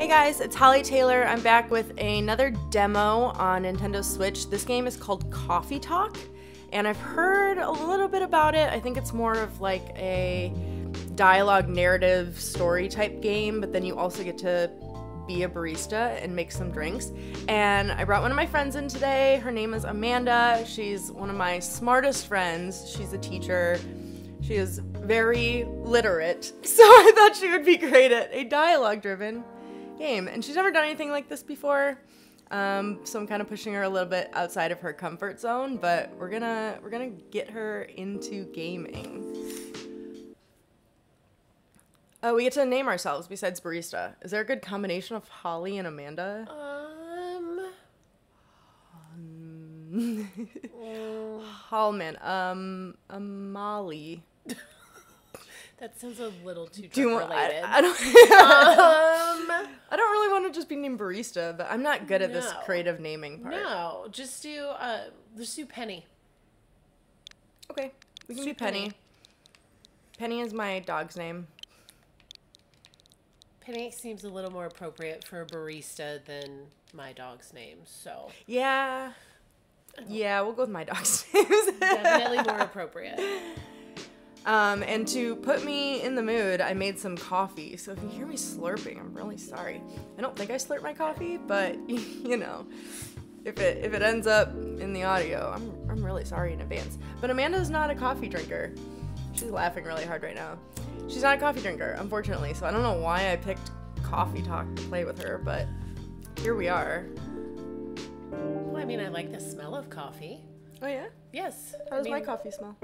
Hey guys, it's Holly Taylor. I'm back with another demo on Nintendo Switch. This game is called Coffee Talk, and I've heard a little bit about it. I think it's more of like a dialogue, narrative, story type game, but then you also get to be a barista and make some drinks. And I brought one of my friends in today. Her name is Amanda. She's one of my smartest friends. She's a teacher. She is very literate, so I thought she would be great at a dialogue-driven game. And she's never done anything like this before, so I'm kind of pushing her a little bit outside of her comfort zone. But we're gonna get her into gaming. Oh, we get to name ourselves besides barista. Is there a good combination of Holly and Amanda? Hallman. Molly. That sounds a little too drug-related. I don't really want to just be named barista, but I'm not good at this creative naming part. No, just do Penny. Okay, we can do Penny. Penny is my dog's name. Penny seems a little more appropriate for a barista than my dog's name, so. Yeah. Yeah, we'll go with my dog's names. Definitely more appropriate. And to put me in the mood, I made some coffee. So if you hear me slurping, I'm really sorry. I don't think I slurp my coffee, but you know, if it ends up in the audio, I'm really sorry in advance. But Amanda's not a coffee drinker. She's laughing really hard right now. She's not a coffee drinker, unfortunately. So I don't know why I picked Coffee Talk to play with her, but here we are. Well, I mean, I like the smell of coffee. Oh yeah? Yes. How does my coffee smell?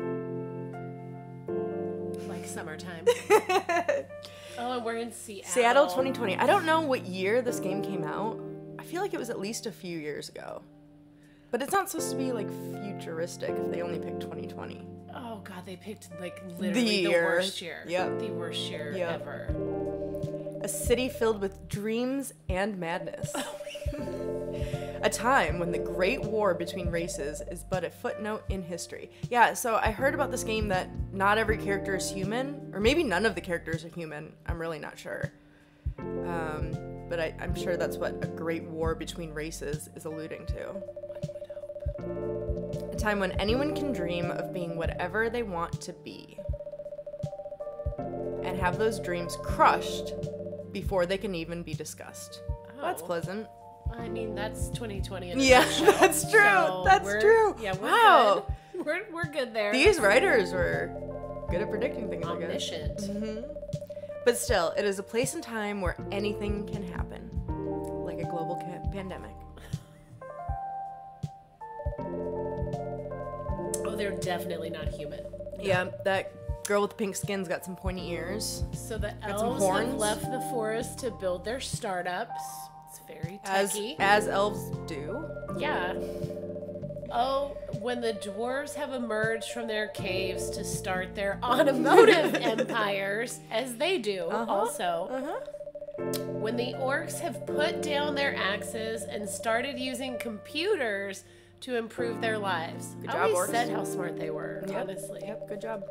Like summertime. Oh, we're in Seattle. Seattle 2020. I don't know what year this game came out. I feel like it was at least a few years ago. But it's not supposed to be like futuristic if they only picked 2020. Oh god, they picked like literally the worst year. Yep. The worst year ever. A city filled with dreams and madness. Oh my god. A time when the great war between races is but a footnote in history. Yeah, so I heard about this game that not every character is human, or maybe none of the characters are human. I'm really not sure. But I'm sure that's what a great war between races is alluding to. One would hope. A time when anyone can dream of being whatever they want to be and have those dreams crushed before they can even be discussed. Oh. That's pleasant. I mean, that's 2020. Yeah, that's true. So that's true. Yeah, we're good. We're good there. These writers were good at predicting things. Omniscient. Mm-hmm. But still, it is a place and time where anything can happen, like a global pandemic. Oh, they're definitely not human. Yeah, that girl with the pink skin's got some pointy ears. So the elves have left the forest to build their startups. Very techy. As elves do. Yeah. Oh, when the dwarves have emerged from their caves to start their automotive empires, as they do also. When the orcs have put down their axes and started using computers to improve their lives. Good job, orcs. I always said how smart they were, honestly. Yep, good job.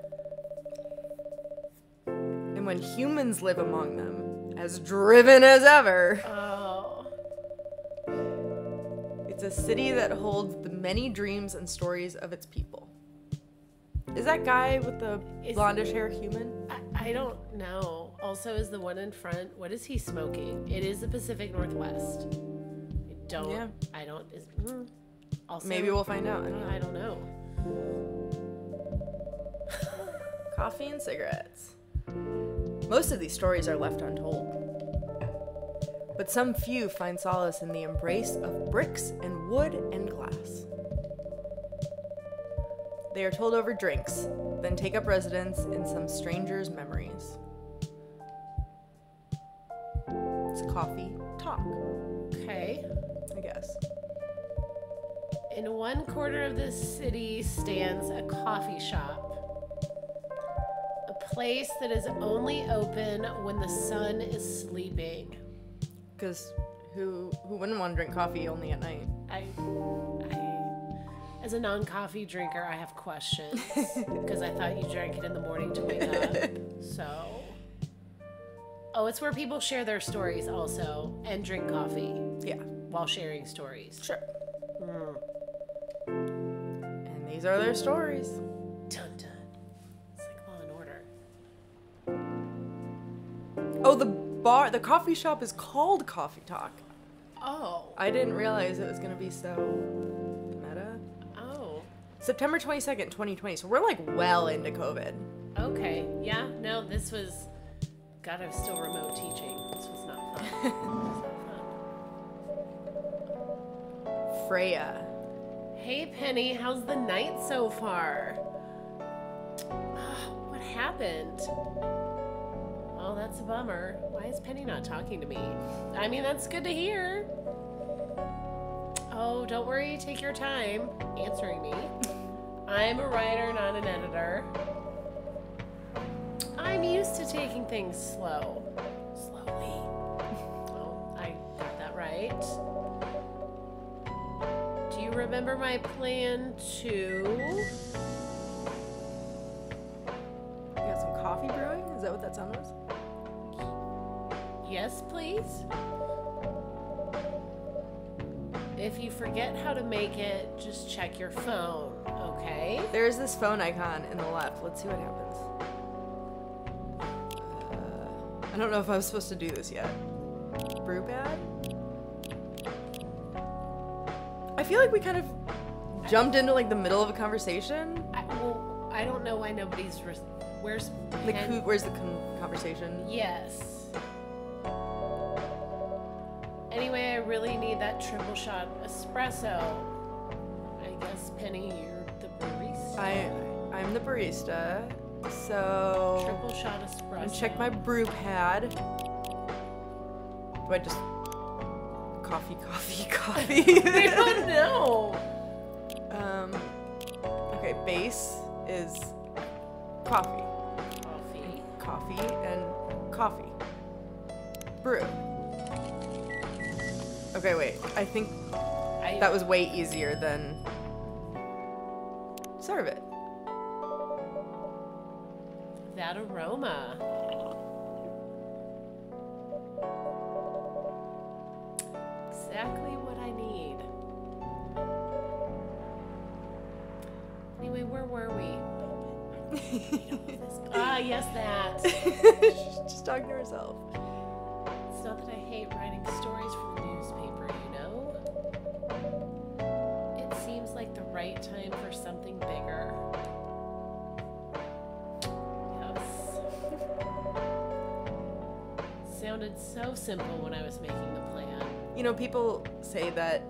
And when humans live among them, as driven as ever. It's a city that holds the many dreams and stories of its people. Is that guy with the blondish hair human? I don't know. Also, is the one in front? What is he smoking? It is the Pacific Northwest. Also, maybe we'll find out. I don't know. Coffee and cigarettes. Most of these stories are left untold. But some few find solace in the embrace of bricks and wood and glass. They are told over drinks, then take up residence in some stranger's memories. It's a coffee talk. Okay. I guess. In one corner of this city stands a coffee shop. A place that is only open when the sun is sleeping. Because who wouldn't want to drink coffee only at night? I as a non-coffee drinker, I have questions. Because I thought you drank it in the morning to wake up. So. Oh, it's where people share their stories also and drink coffee. Yeah. While sharing stories. Sure. Mm. And these are their stories. Dun dun. It's like Law and Order. Oh, the bar, the coffee shop is called Coffee Talk. Oh. I didn't realize it was going to be so meta. Oh. September 22nd, 2020. So we're like well into COVID. Okay. Yeah. No, this was... God, I was still remote teaching. This was not fun. Freya. Hey, Penny. How's the night so far? What happened? Oh, that's a bummer. Why is Penny not talking to me? I mean, that's good to hear. Oh, don't worry. Take your time answering me. I'm a writer, not an editor. I'm used to taking things slow. Slowly. Oh, I got that right. Do you remember my plan to... You got some coffee brewing? Is that what that sound was? Yes, please. If you forget how to make it, just check your phone, okay? There is this phone icon in the left. Let's see what happens. I don't know if I was supposed to do this yet. Brew pad? I feel like we kind of jumped into like the middle of a conversation. Well, I don't know why nobody's... Where's the conversation? Yes. Anyway, I really need that triple shot espresso. I guess, Penny, you're the barista. I'm the barista. So, triple shot espresso. And check my brew pad. Do I just coffee? I don't know. Okay, base is coffee. Brew. Okay, wait. I think that was way easier than serve it. That aroma. Exactly what I need. Anyway, where were we? Ah, yes, that. She's just talking to herself. It's not that I hate writing stories for the newspaper, you know? It seems like the right time for something bigger. Sounded so simple when I was making the plan. You know, people say that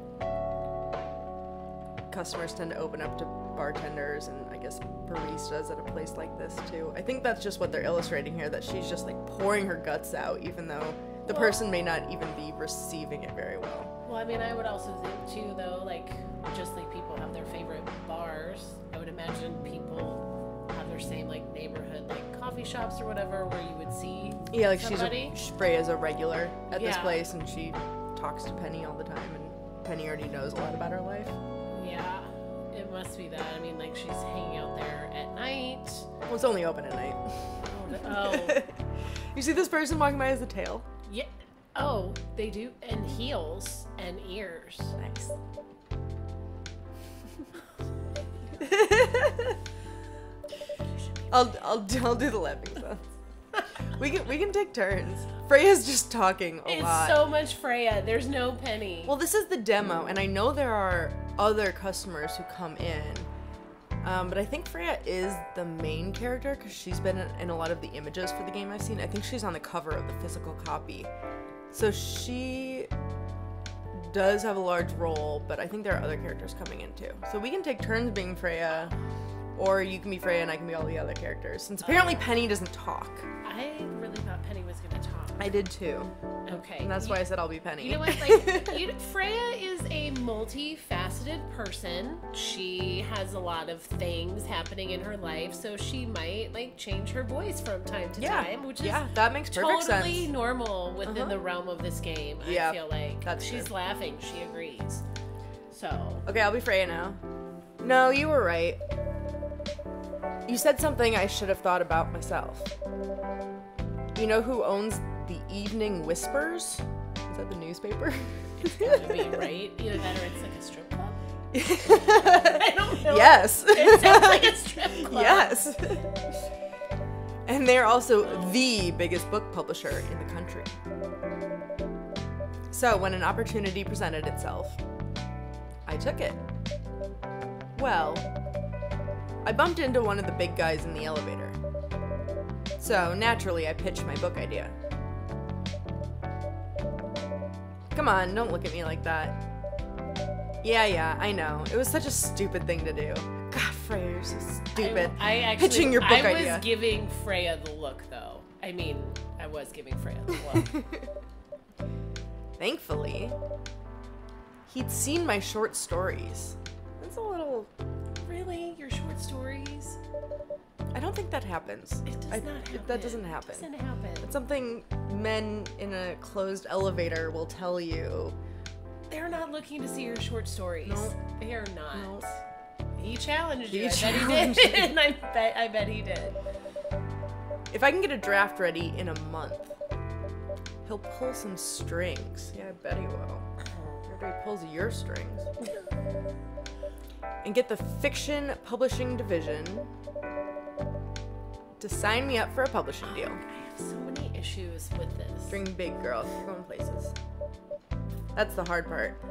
customers tend to open up to bartenders and I guess baristas at a place like this too. I think that's just what they're illustrating here, that she's just like pouring her guts out even though the person may not even be receiving it very well. Well, I mean, I would also think too though, like just like people have their favorite bars, I would imagine people have their same like neighborhood like coffee shops or whatever where you would see like somebody. Freya's a regular at this place and she talks to Penny all the time and Penny already knows a lot about her life. Yeah, it must be that. I mean, like she's hanging out there at night. Well, it's only open at night. Oh. You see this person walking by as a tail? Yeah. Oh, they do. And heels and ears. Nice. I'll do the laughing sounds. We can take turns. Freya's just talking a lot. It's so much Freya. There's no Penny. Well, this is the demo, and I know there are other customers who come in, but I think Freya is the main character because she's been in a lot of the images for the game I've seen. I think she's on the cover of the physical copy, so she does have a large role. But I think there are other characters coming in too, so we can take turns being Freya. Or you can be Freya and I can be all the other characters. Since apparently Penny doesn't talk. I really thought Penny was going to talk. I did too. Okay. And that's why I said I'll be Penny. You know what? Like, Freya is a multifaceted person. She has a lot of things happening in her life, so she might like change her voice from time to time, which is that makes perfect totally sense. Normal within the realm of this game. Yeah, I feel like she's laughing. She agrees. So. Okay, I'll be Freya now. No, you were right. You said something I should have thought about myself. You know who owns the Evening Whispers. Is that the newspaper? It's gotta be, right? Either that or it's like a strip club. I don't know. Yes. It sounds like a strip club. Yes. And they're also the biggest book publisher in the country. So when an opportunity presented itself, I took it. Well, I bumped into one of the big guys in the elevator. So naturally, I pitched my book idea. Come on, don't look at me like that. Yeah, I know. It was such a stupid thing to do. God, Freya, you're so stupid. I actually, pitching your book idea. I was giving Freya the look, though. I mean, I was giving Freya the look. Thankfully, he'd seen my short stories. That's a little... Really? Your short stories? I don't think that happens. It does not happen. That doesn't happen. It doesn't happen. It's something men in a closed elevator will tell you. They're not looking to see your short stories. Nope. They are not. Nope. He challenged you. I bet he did. And I bet he did. If I can get a draft ready in a month, he'll pull some strings. Yeah, I bet he will. Everybody pulls your strings. And get the fiction publishing division to sign me up for a publishing deal. I have so many issues with this. Dream big, girl. You're going places. That's the hard part.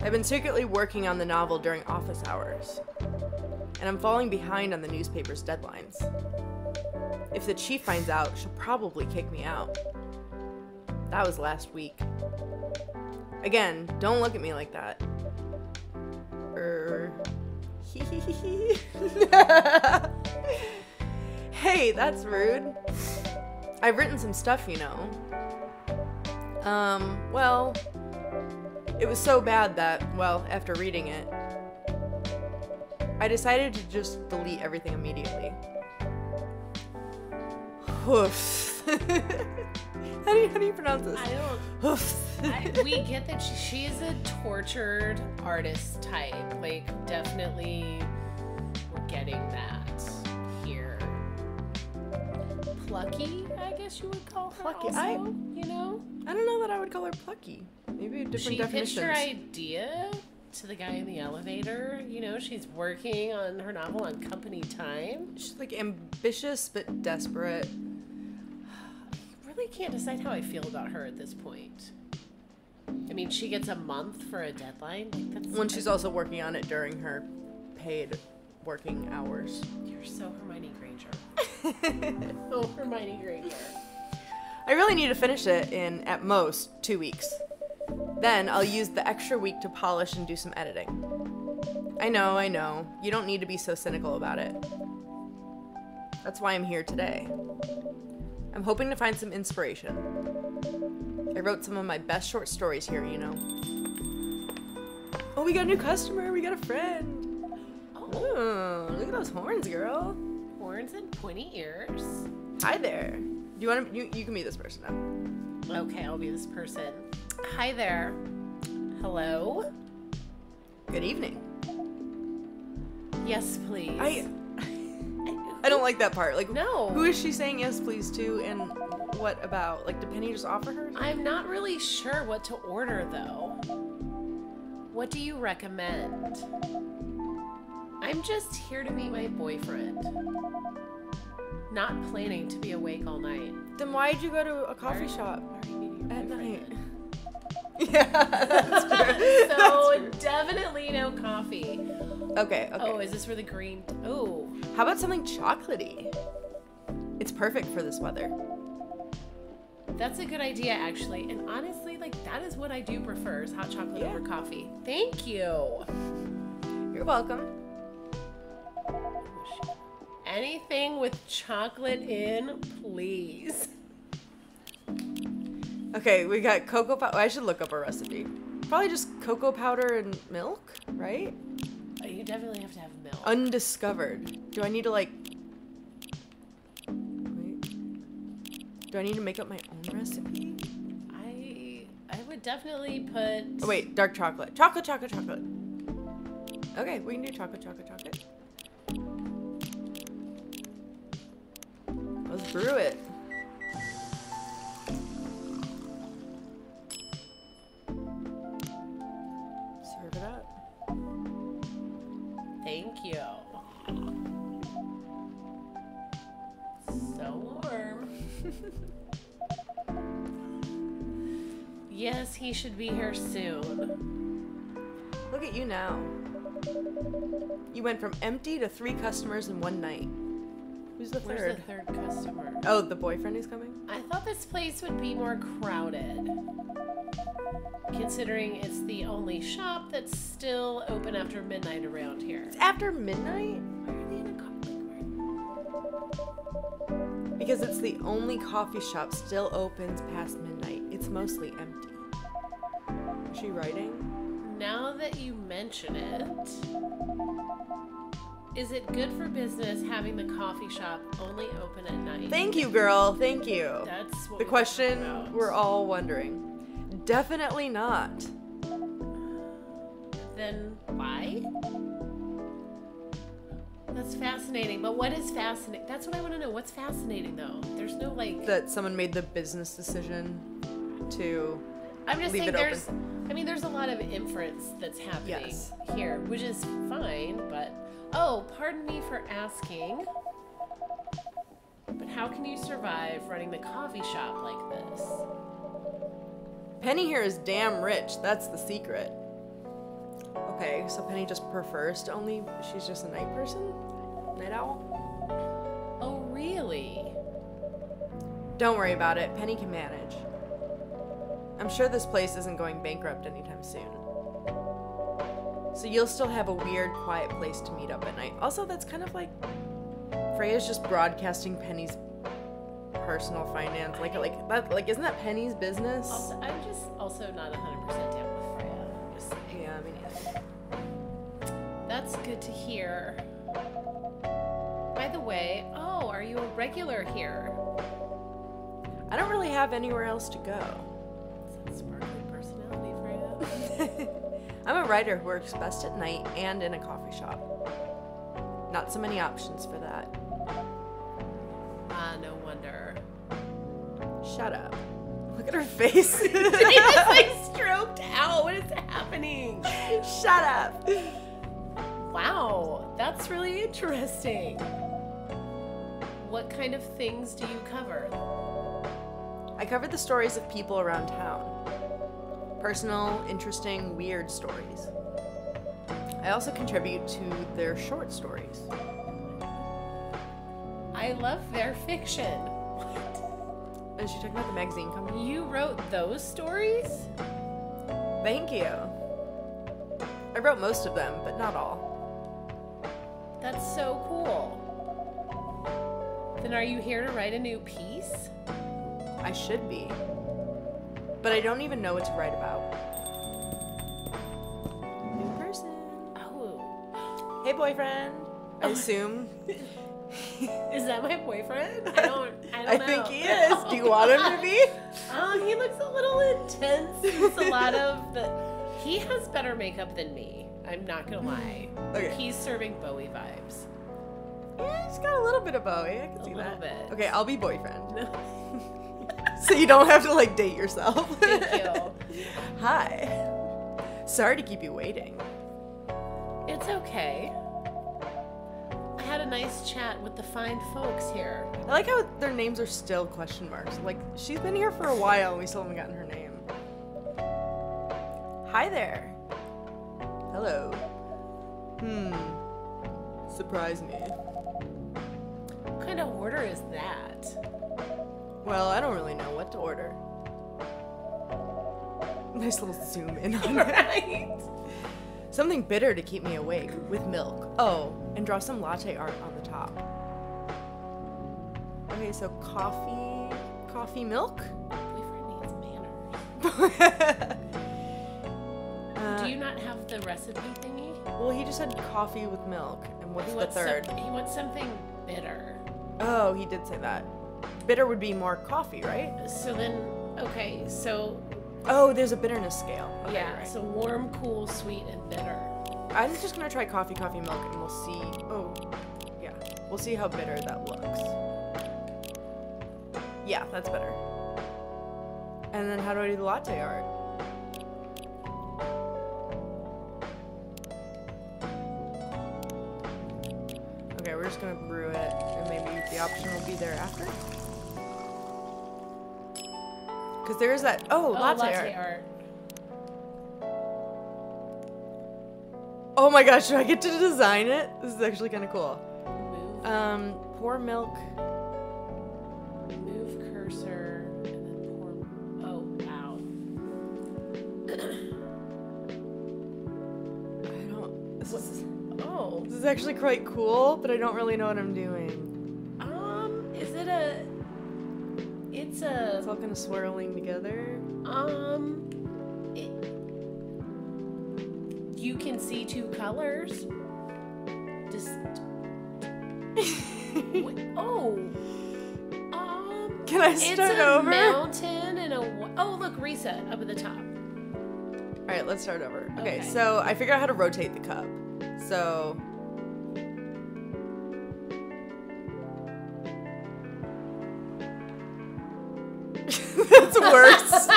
I've been secretly working on the novel during office hours, and I'm falling behind on the newspaper's deadlines. If the chief finds out, she'll probably kick me out. That was last week. Again, don't look at me like that. Hey, that's rude. I've written some stuff, you know. Well, it was so bad that, well, after reading it, I decided to just delete everything immediately. Hoofs. How do you pronounce this? I don't... Hoofs. We get that she is a tortured artist type. Like, definitely we're getting that here. Plucky, I guess you would call her. Plucky. Also, you know? I don't know that I would call her plucky. Maybe a different definition. She pitched her idea to the guy in the elevator. You know, she's working on her novel on company time. She's like ambitious but desperate. I really can't decide how I feel about her at this point. I mean, she gets a month for a deadline. Like, that's when she's also working on it during her paid working hours. You're so Hermione Granger. Oh, Hermione Granger. I really need to finish it in, at most, 2 weeks. Then I'll use the extra week to polish and do some editing. I know. You don't need to be so cynical about it. That's why I'm here today. I'm hoping to find some inspiration. I wrote some of my best short stories here, you know. Oh, we got a new customer. We got a friend. Oh, look at those horns, girl. Horns and pointy ears. Hi there. You want to, you can be this person now. Okay, I'll be this person. Hi there. Hello. Good evening. Yes, please. I don't like that part. Like, no. Who is she saying yes, please to, and what about? Like, did Penny just offer her? I'm not really sure what to order, though. What do you recommend? I'm just here to meet my boyfriend. Not planning to be awake all night. Then why did you go to a coffee shop at night? Yeah, that's true. So definitely no coffee. Okay. Oh, is this for the green? Oh. How about something chocolatey? It's perfect for this weather. That's a good idea, actually. And honestly, like, that is what I do prefer, is hot chocolate over coffee. Thank you. You're welcome. Anything with chocolate in, please. Okay, we got cocoa powder. I should look up a recipe. Probably just cocoa powder and milk, right? Oh, you definitely have to have milk. Undiscovered. Do I need to, like... Wait. Do I need to make up my own recipe? I would definitely put... Oh, wait, dark chocolate. Chocolate. Okay, we can do chocolate. Let's brew it. Yes, he should be here soon. Look at you now. You went from empty to 3 customers in 1 night. Who's the third? Where's the third customer? Oh, the boyfriend is coming? I thought this place would be more crowded, considering it's the only shop that's still open after midnight around here. It's after midnight? Why are they in a coffee bar? Because it's the only coffee shop still opens past midnight. It's mostly empty. Is she writing? Now that you mention it, is it good for business having the coffee shop only open at night? Thank you, girl. Thank you. That's what the question we're all wondering. Definitely not. Then why? That's fascinating. But what is fascinating? That's what I want to know. What's fascinating, though? There's no, like... That someone made the business decision to leave it open. I mean, there's a lot of inference that's happening here, which is fine, but... Oh, pardon me for asking, but how can you survive running the coffee shop like this? Penny here is damn rich. That's the secret. Okay, so Penny just prefers to only... She's just a night person? Night owl? Oh, really? Don't worry about it. Penny can manage. I'm sure this place isn't going bankrupt anytime soon. So you'll still have a weird, quiet place to meet up at night. Also, that's kind of like... Freya's just broadcasting Penny's personal finance. Like isn't that Penny's business? Also, I'm just also not 100% down with Freya. Just saying. Yeah, I mean... Yeah. That's good to hear. By the way, oh, are you a regular here? I don't really have anywhere else to go. Is that sparkling personality, Freya? I'm a writer who works best at night and in a coffee shop. Not so many options for that. Ah, no wonder. Shut up. Look at her face. She just like stroked out. What is happening? Shut up. Wow, that's really interesting. What kind of things do you cover? I cover the stories of people around town. Personal, interesting, weird stories. I also contribute to their short stories. I love their fiction. What? Is she talking about the magazine company? You wrote those stories? Thank you. I wrote most of them, but not all. That's so cool. Then are you here to write a new piece? I should be. But I don't even know what to write about. New person. Oh. Hey, boyfriend. I assume. Is that my boyfriend? I don't know. I think he is. Do you want him to be? He looks a little intense. It's a lot of the... He has better makeup than me. I'm not going to lie. Okay. He's serving Bowie vibes. Yeah, he's got a little bit of Bowie. I can see that. A little bit. Okay, I'll be boyfriend. No. So you don't have to, like, date yourself. Thank you. Hi. Sorry to keep you waiting. It's okay. I had a nice chat with the fine folks here. I like how their names are still question marks. Like, she's been here for a while and we still haven't gotten her name. Hi there. Hello. Surprise me. What kind of order is that? Well, I don't really know what to order. Nice little zoom in on that. Something bitter to keep me awake, with milk. Oh, and draw some latte art on the top. Okay, so coffee milk? Boyfriend needs manners. Do you not have the recipe thingy? Well, he just had coffee with milk, and what's the third? He wants something bitter. Oh, he did say that. Bitter would be more coffee, right? So then, okay, so... Oh, there's a bitterness scale. Okay, yeah, right. So warm, cool, sweet, and bitter. I'm just going to try coffee, milk, and we'll see... Oh, yeah. We'll see how bitter that looks. Yeah, that's better. And then how do I do the latte art? Okay, we're just going to brew it, and maybe the option will be there after. Because there is that. Oh, latte art. Oh my gosh, do I get to design it? This is actually kind of cool. Move. Pour milk. Move cursor and then pour. Oh, wow. I don't. This is actually quite cool, but I don't really know what I'm doing. Is it a? It's a. It's all kind of swirling together. You can see two colors. Can I start over? It's a mountain and a. Oh, look, reset up at the top. All right, let's start over. Okay, so I figured out how to rotate the cup. So. That's worse.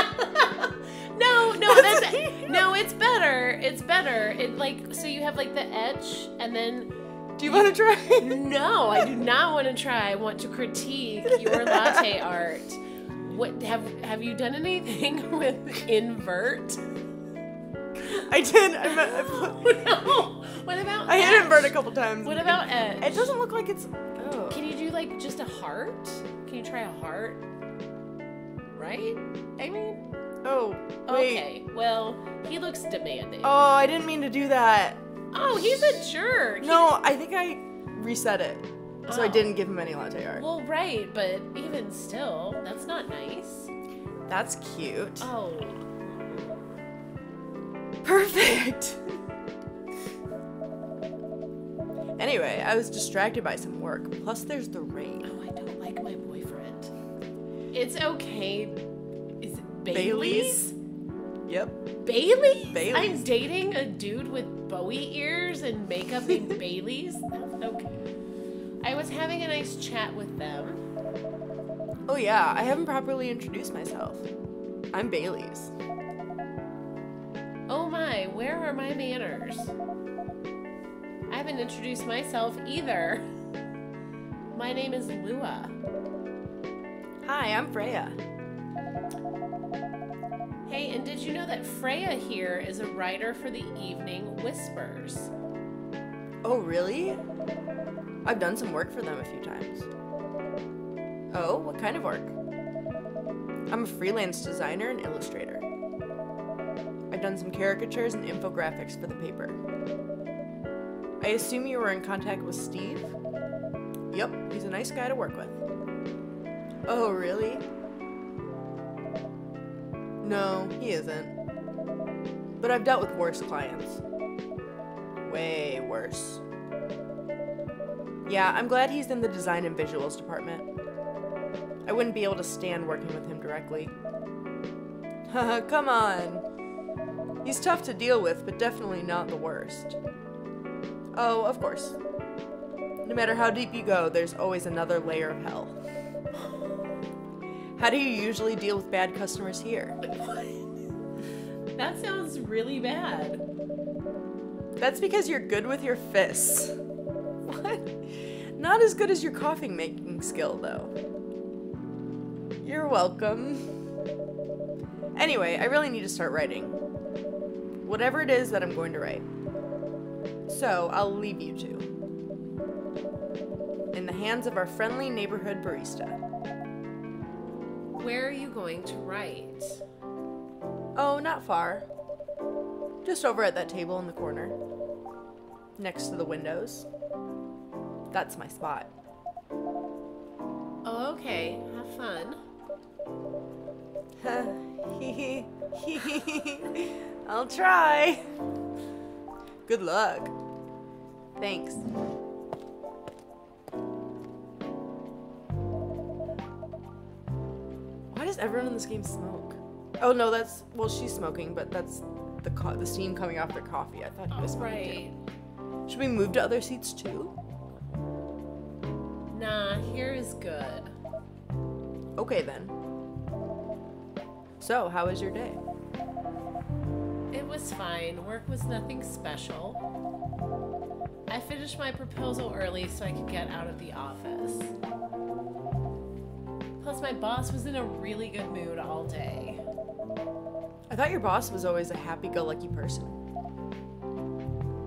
No, it's better. It's better. It like so you have like the edge and then do you want to try? No, I do not want to try. I want to critique your latte art. What have you done anything with invert? I did. No. What about edge? Hit invert a couple times. What about edge? It doesn't look like it's Can you do like just a heart? Can you try a heart? Right? I mean wait. Okay, well, he looks demanding. Oh, I didn't mean to do that. Oh, he's a jerk. No, I think I reset it. So I didn't give him any latte art. Well, right, but even still, that's not nice. That's cute. Oh. Perfect. Anyway, I was distracted by some work. Plus, there's the rain. Oh, I don't like my boyfriend. It's okay. Baileys? Yep. Baileys? Baileys? I'm dating a dude with Bowie ears and makeup named Baileys? Okay. I was having a nice chat with them. Oh yeah, I haven't properly introduced myself. I'm Baileys. Oh my, where are my manners? I haven't introduced myself either. My name is Lua. Hi, I'm Freya. Hey, and did you know that Freya here is a writer for the Evening Whispers? Oh, really? I've done some work for them a few times. Oh, what kind of work? I'm a freelance designer and illustrator. I've done some caricatures and infographics for the paper. I assume you were in contact with Steve? Yep, he's a nice guy to work with. Oh, really? No, he isn't. But I've dealt with worse clients. Way worse. Yeah, I'm glad he's in the design and visuals department. I wouldn't be able to stand working with him directly. Haha, come on. He's tough to deal with, but definitely not the worst. Oh, of course. No matter how deep you go, there's always another layer of hell. How do you usually deal with bad customers here? What? That sounds really bad. That's because you're good with your fists. What? Not as good as your coffee making skill, though. You're welcome. Anyway, I really need to start writing. Whatever it is that I'm going to write. So, I'll leave you two. In the hands of our friendly neighborhood barista. Where are you going to write? Oh, not far. Just over at that table in the corner. Next to the windows. That's my spot. Oh, okay. Have fun. I'll try. Good luck. Thanks. Everyone in this game smoke. Oh no, that's well, she's smoking, but that's the steam coming off their coffee. I thought he was smoking too. Should we move to other seats too? Nah, here is good. Okay then. So, how was your day? It was fine. Work was nothing special. I finished my proposal early so I could get out of the office. because my boss was in a really good mood all day. I thought your boss was always a happy-go-lucky person.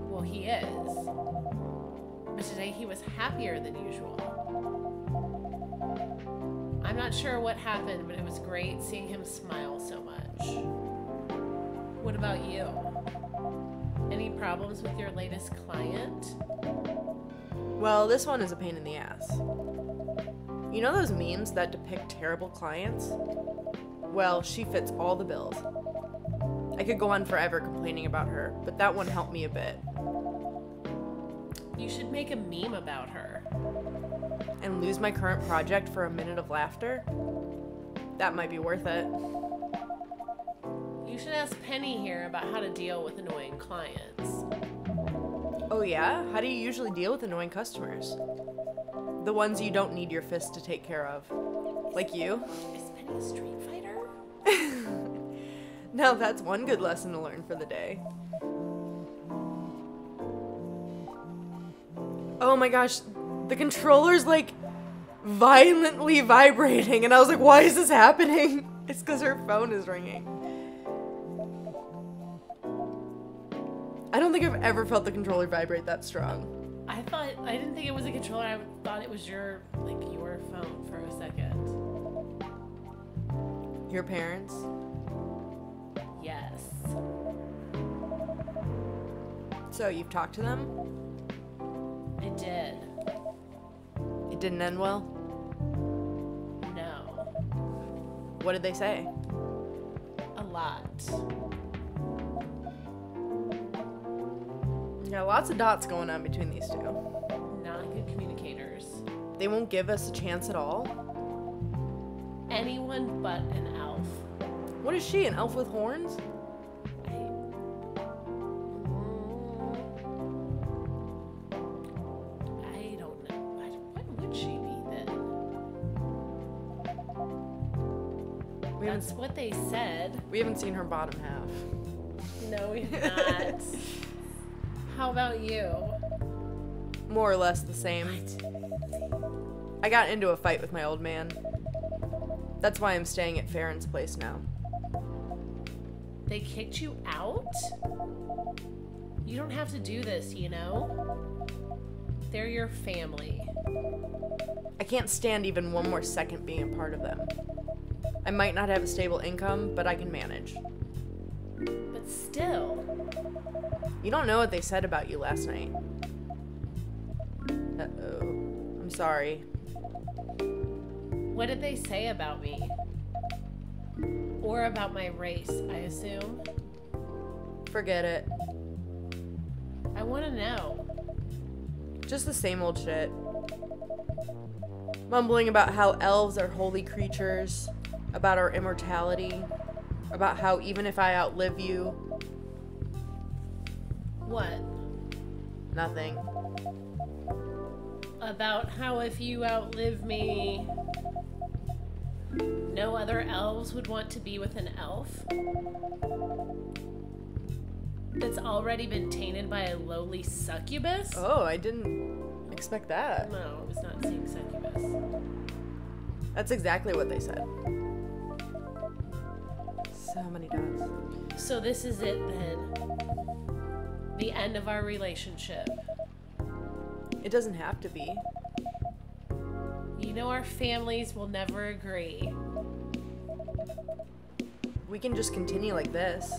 Well, he is. But today he was happier than usual. I'm not sure what happened, but it was great seeing him smile so much. What about you? Any problems with your latest client? Well, this one is a pain in the ass. You know those memes that depict terrible clients? Well, she fits all the bills. I could go on forever complaining about her, but that one helped me a bit. You should make a meme about her. And lose my current project for a minute of laughter? That might be worth it. You should ask Penny here about how to deal with annoying clients. Oh yeah? How do you usually deal with annoying customers? The ones you don't need your fist to take care of. Like you? Is Penny a street fighter? Now that's one good lesson to learn for the day. Oh my gosh, the controller's like violently vibrating and I was like, why is this happening? It's because her phone is ringing. I don't think I've ever felt the controller vibrate that strong. I didn't think it was a controller, I thought it was your phone for a second. Your parents? Yes. So you've talked to them? I did. It didn't end well? No. What did they say? A lot. Yeah, lots of dots going on between these two. Not good communicators. They won't give us a chance at all? Anyone but an elf. What is she, an elf with horns? I don't know. What would she be then? That's what they said. We haven't seen her bottom half. No, we've not. How about you? More or less the same. What? I got into a fight with my old man. That's why I'm staying at Farron's place now. They kicked you out? You don't have to do this, you know? They're your family. I can't stand even one more second being a part of them. I might not have a stable income, but I can manage. But still. You don't know what they said about you last night. Uh-oh. I'm sorry. What did they say about me? Or about my race, I assume? Forget it. I want to know. Just the same old shit. Mumbling about how elves are holy creatures, about our immortality, about how even if I outlive you... What? Nothing. About how if you outlive me, no other elves would want to be with an elf that's already been tainted by a lowly succubus? Oh, I didn't expect that. No, I was not seeing succubus. That's exactly what they said. So many dots. So this is it then. The end of our relationship. It doesn't have to be. You know our families will never agree. We can just continue like this.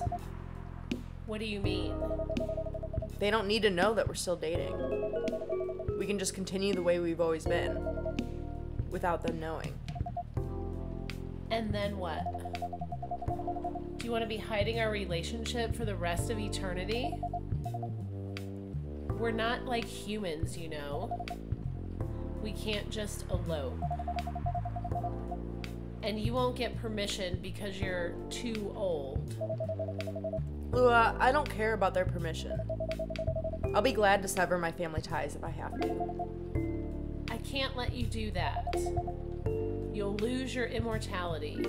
What do you mean? They don't need to know that we're still dating. We can just continue the way we've always been. Without them knowing. And then what? Do you want to be hiding our relationship for the rest of eternity? We're not like humans, you know. We can't just elope. And you won't get permission because you're too old. Lua, I don't care about their permission. I'll be glad to sever my family ties if I have to. I can't let you do that. You'll lose your immortality.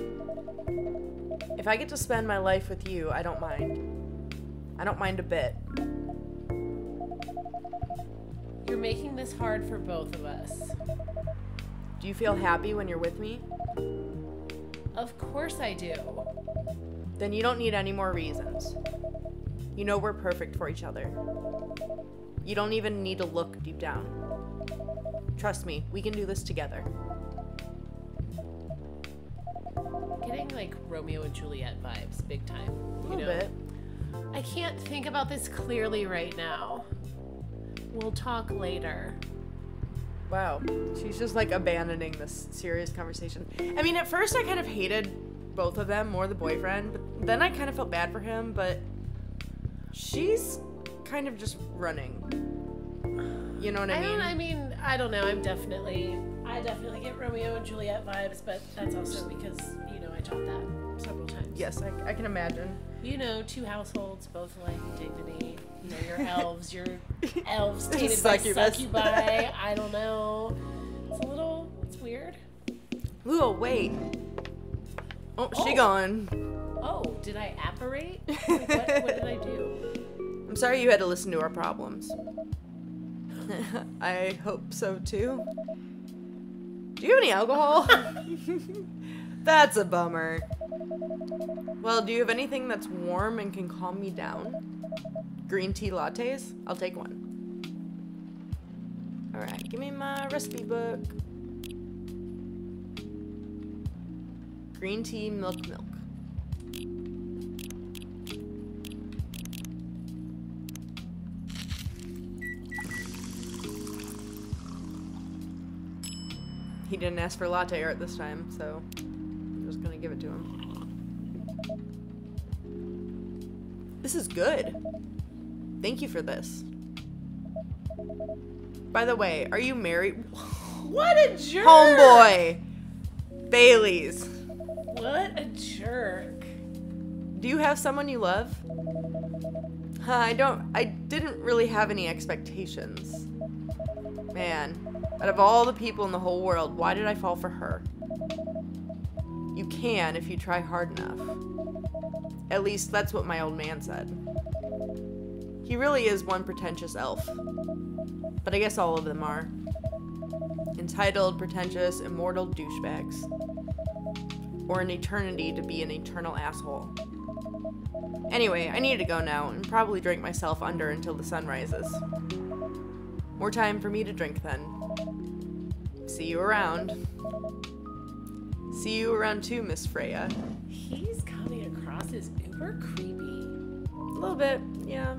If I get to spend my life with you, I don't mind. I don't mind a bit. You're making this hard for both of us. Do you feel happy when you're with me? Of course I do. Then you don't need any more reasons. You know we're perfect for each other. You don't even need to look deep down. Trust me, we can do this together. Getting like Romeo and Juliet vibes, big time. A little bit. I can't think about this clearly right now. We'll talk later. Wow, she's just like abandoning this serious conversation. I mean, at first I kind of hated both of them, more the boyfriend, but then I kind of felt bad for him, but she's kind of just running. You know what I mean? I don't know. I definitely get Romeo and Juliet vibes, but that's also because, you know, I taught that several times. Yes, I can imagine. You know, two households, both like dignity. You know, your elves tainted by succubi. I don't know. It's weird. Lua, wait. Oh, she gone. Oh, did I apparate? Like, what did I do? I'm sorry you had to listen to our problems. I hope so, too. Do you have any alcohol? That's a bummer. Well, do you have anything that's warm and can calm me down? Green tea lattes? I'll take one. Alright, give me my recipe book. Green tea, milk. He didn't ask for latte art this time, so I'm just gonna give it to him. This is good. Thank you for this. By the way, are you married? What a jerk! Homeboy! Baileys. What a jerk. Do you have someone you love? I didn't really have any expectations. Man. Out of all the people in the whole world, why did I fall for her? You can if you try hard enough. At least that's what my old man said. He really is one pretentious elf. But I guess all of them are. Entitled, pretentious, immortal douchebags. Or an eternity to be an eternal asshole. Anyway, I need to go now and probably drink myself under until the sun rises. More time for me to drink then. See you around. See you around too, Miss Freya. He's coming across as uber creepy. A little bit, yeah.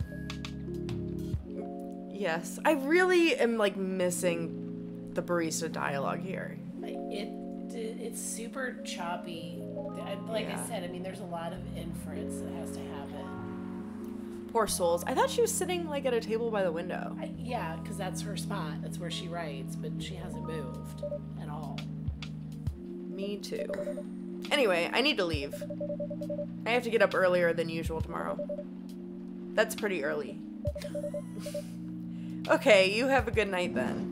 Yes, I really am like missing the barista dialogue here. It's super choppy. Like I said, there's a lot of inference that has to happen. Poor souls. I thought she was sitting like at a table by the window. Yeah, because that's her spot. That's where she writes, but she hasn't moved at all. Me too. Anyway, I need to leave. I have to get up earlier than usual tomorrow. That's pretty early. Okay, you have a good night then.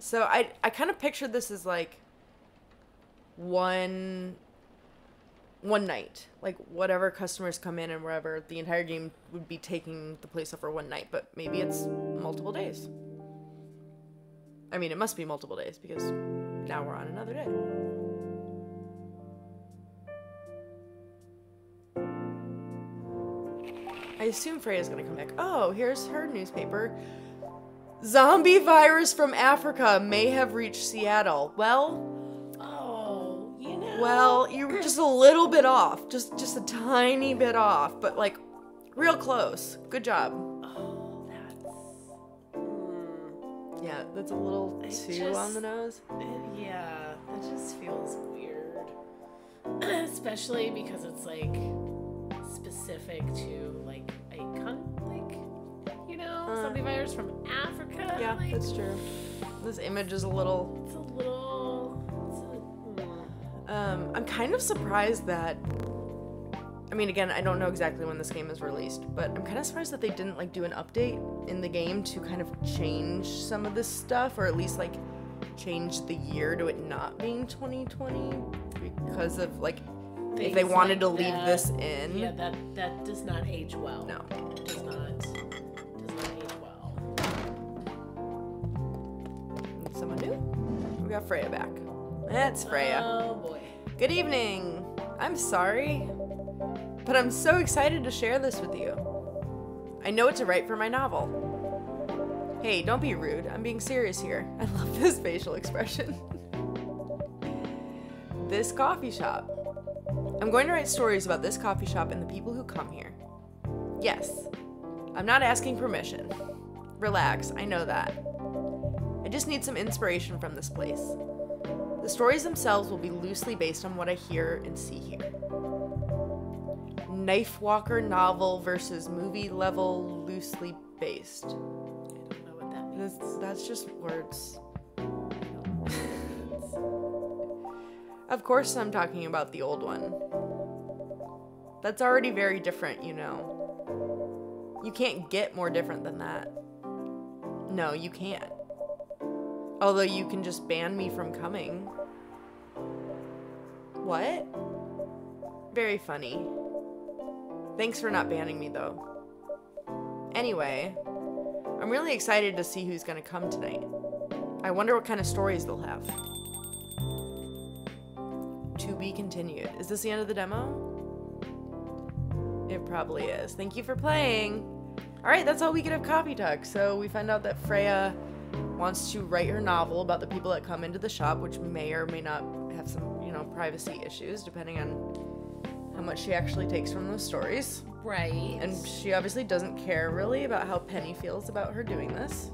So I kind of pictured this as like one night, like whatever customers come in and wherever, the entire game would be taking the place over one night, but maybe it's multiple days. I mean, it must be multiple days because now we're on another day. I assume Freya's gonna come back. Oh, here's her newspaper. Zombie virus from Africa may have reached Seattle. Well, you were just a little bit off. Just a tiny bit off, but like real close. Good job. Oh, that's... Yeah, that's a little too on the nose. Yeah, that just feels weird. Especially because it's like specific to like a country. Zombie virus from Africa. Yeah, like, that's true. This image is a little... I'm kind of surprised that... I mean, again, I don't know exactly when this game is released, but I'm kind of surprised that they didn't, like, do an update in the game to kind of change some of this stuff, or at least, like, change the year to it not being 2020, because of, like, if they wanted to leave this in. Yeah, that does not age well. No. It does not. someone new. We got Freya back. That's Freya. Oh boy. Good evening. I'm sorry, but I'm so excited to share this with you. I know what to write for my novel. Hey, don't be rude. I'm being serious here. I love this facial expression. This coffee shop. I'm going to write stories about this coffee shop and the people who come here. Yes. I'm not asking permission. Relax, I know that. I just need some inspiration from this place. The stories themselves will be loosely based on what I hear and see here. Knife Walker novel versus movie level loosely based. I don't know what that means. That's just words. Of course I'm talking about the old one. That's already very different, you know. You can't get more different than that. No, you can't. Although you can just ban me from coming. What? Very funny. Thanks for not banning me, though. Anyway, I'm really excited to see who's gonna come tonight. I wonder what kind of stories they'll have. To be continued. Is this the end of the demo? It probably is. Thank you for playing. All right, that's all we get of Coffee Talk. So we find out that Freya wants to write her novel about the people that come into the shop, which may or may not have some, you know, privacy issues, depending on how much she actually takes from those stories. Right. And she obviously doesn't care really about how Penny feels about her doing this.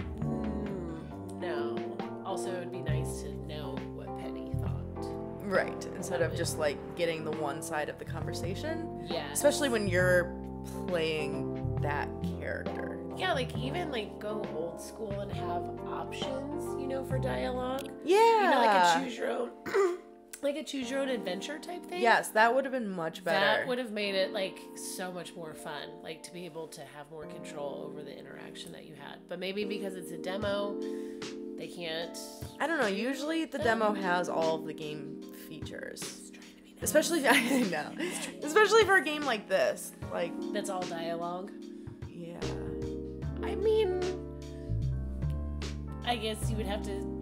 No. Also, it would be nice to know what Penny thought. Right. Instead of just, like, getting the one side of the conversation. Yeah. Especially when you're playing that character. Yeah, like, even, like, go old school and have options, you know, for dialogue. Yeah. You know, like a choose your own, like a choose your own adventure type thing. Yes, that would have been much better. That would have made it, like, so much more fun, like, to be able to have more control over the interaction that you had. But maybe because it's a demo, they can't. I don't know. Usually the demo has all of the game features. Especially, I know. Especially for a game like this. Like, that's all dialogue. Yeah. I mean, I guess you would have to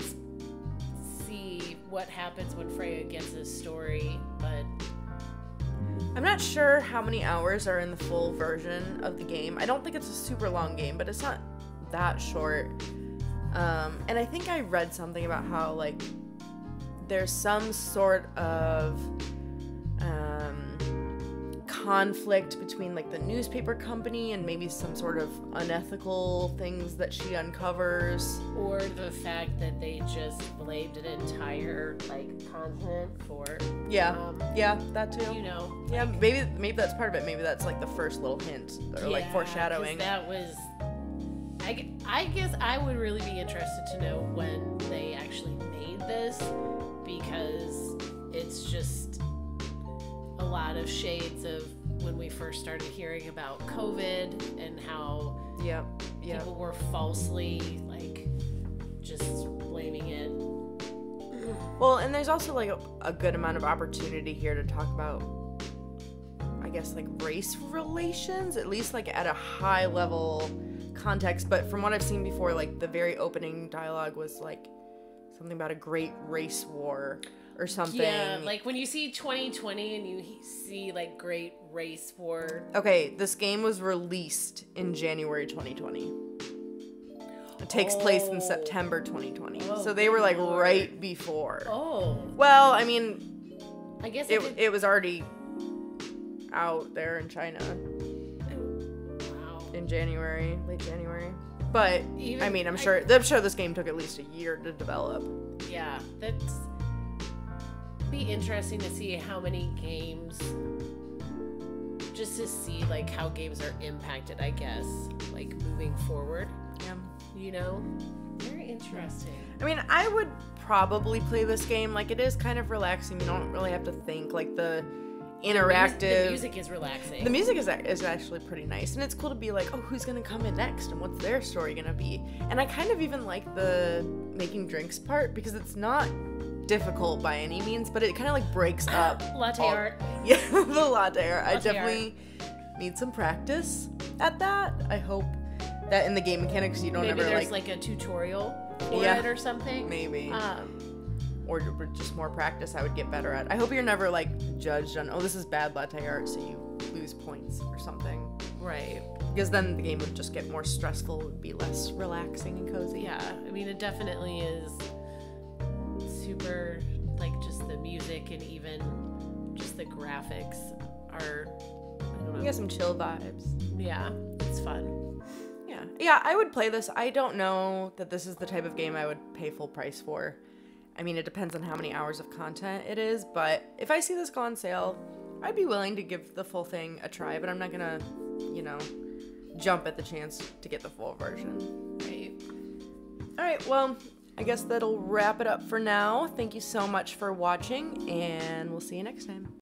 see what happens when Freya gets a story, but I'm not sure how many hours are in the full version of the game. I don't think it's a super long game, but it's not that short. And I think I read something about how, like, there's some sort of conflict between, like, the newspaper company and maybe some sort of unethical things that she uncovers. Or the fact that they just blamed an entire, like, continent for... Yeah, yeah, that too. You know. Yeah, like, maybe that's part of it. Maybe that's, like, the first little hint or, yeah, like, foreshadowing. That was... I guess I would really be interested to know when they actually made this, because it's just a lot of shades of when we first started hearing about COVID and how people were falsely, like, just blaming it. Well, and there's also, like, a good amount of opportunity here to talk about, I guess, like, race relations, at least, like, at a high level context. But from what I've seen before, like, the very opening dialogue was, like, something about a great race war or something. Yeah, like, when you see 2020 and you see, like, great race war. Okay, this game was released in January 2020. It takes place in September 2020. Oh, so they were, like, right before. Oh. Well, I mean, I guess it was already out there in China. Wow. In January, late January. But, even, I mean, I'm sure this game took at least a year to develop. Yeah, that's... be interesting to see how many games, just to see, like, how games are impacted, I guess, like, moving forward. Yeah. You know? Very interesting. I mean, I would probably play this game. Like, it is kind of relaxing. You don't really have to think. Like, the interactive... The music is relaxing. The music is actually pretty nice. And it's cool to be like, oh, who's going to come in next? And what's their story going to be? And I kind of even like the making drinks part, because it's not... difficult by any means, but it kind of, like, breaks up latte art. Yeah, the latte art. I definitely need some practice at that. I hope that in the game mechanics you don't ever, like, there's like a tutorial. for it or something. Maybe. Or just more practice I would get better at. I hope you're never, like, judged on, oh, this is bad latte art, so you lose points or something. Right. Because then the game would just get more stressful. It would be less relaxing and cozy. Yeah. I mean, it definitely is super, like, just the music and even just the graphics are, I don't know. You get some chill vibes. Yeah. It's fun. Yeah. Yeah, I would play this. I don't know that this is the type of game I would pay full price for. I mean, it depends on how many hours of content it is, but if I see this go on sale, I'd be willing to give the full thing a try, but I'm not gonna, you know, jump at the chance to get the full version. Right. All right, well, I guess that'll wrap it up for now. Thank you so much for watching, and we'll see you next time.